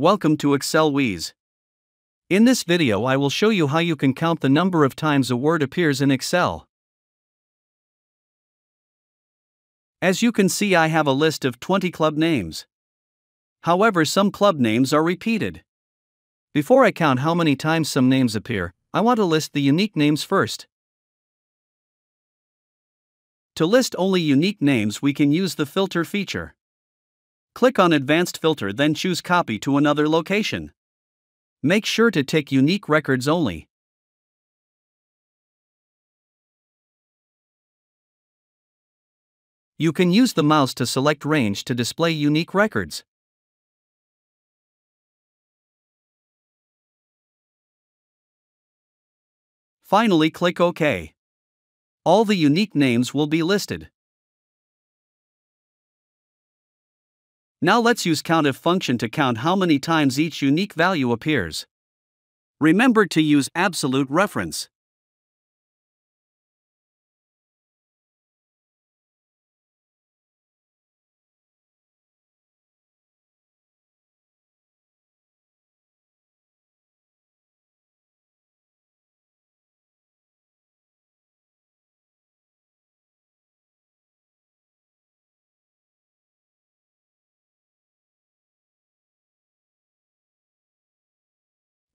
Welcome to Excel Weez. In this video I will show you how you can count the number of times a word appears in Excel. As you can see, I have a list of 20 club names. However, some club names are repeated. Before I count how many times some names appear, I want to list the unique names first. To list only unique names, we can use the filter feature. Click on Advanced Filter, then choose Copy to another location. Make sure to take unique records only. You can use the mouse to select Range to display unique records. Finally, click OK. All the unique names will be listed. Now let's use COUNTIF function to count how many times each unique value appears. Remember to use absolute reference.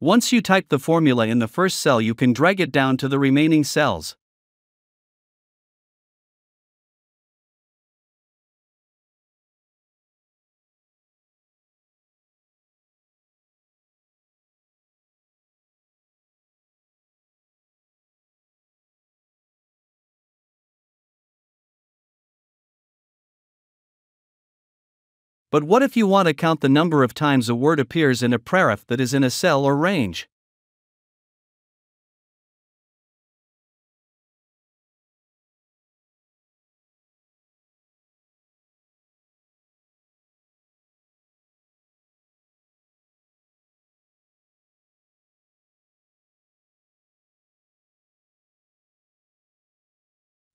Once you type the formula in the first cell, you can drag it down to the remaining cells. But what if you want to count the number of times a word appears in a preref that is in a cell or range?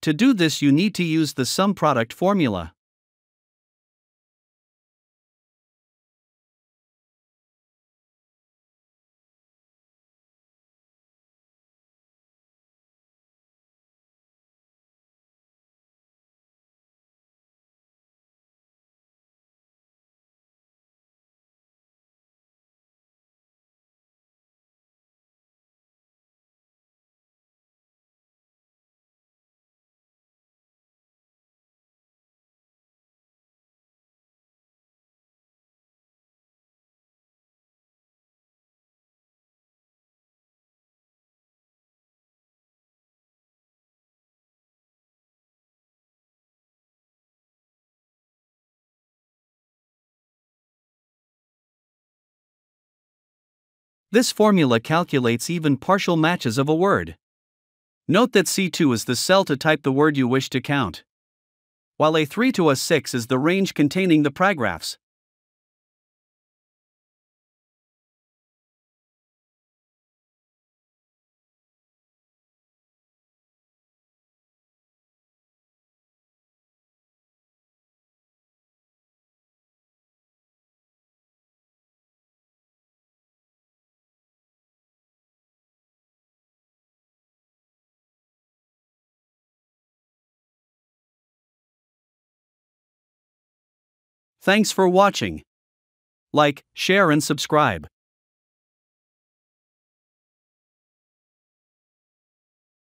To do this, you need to use the sum product formula. This formula calculates even partial matches of a word. Note that C2 is the cell to type the word you wish to count, while A3 to A6 is the range containing the paragraphs. Thanks for watching. Like, share and subscribe.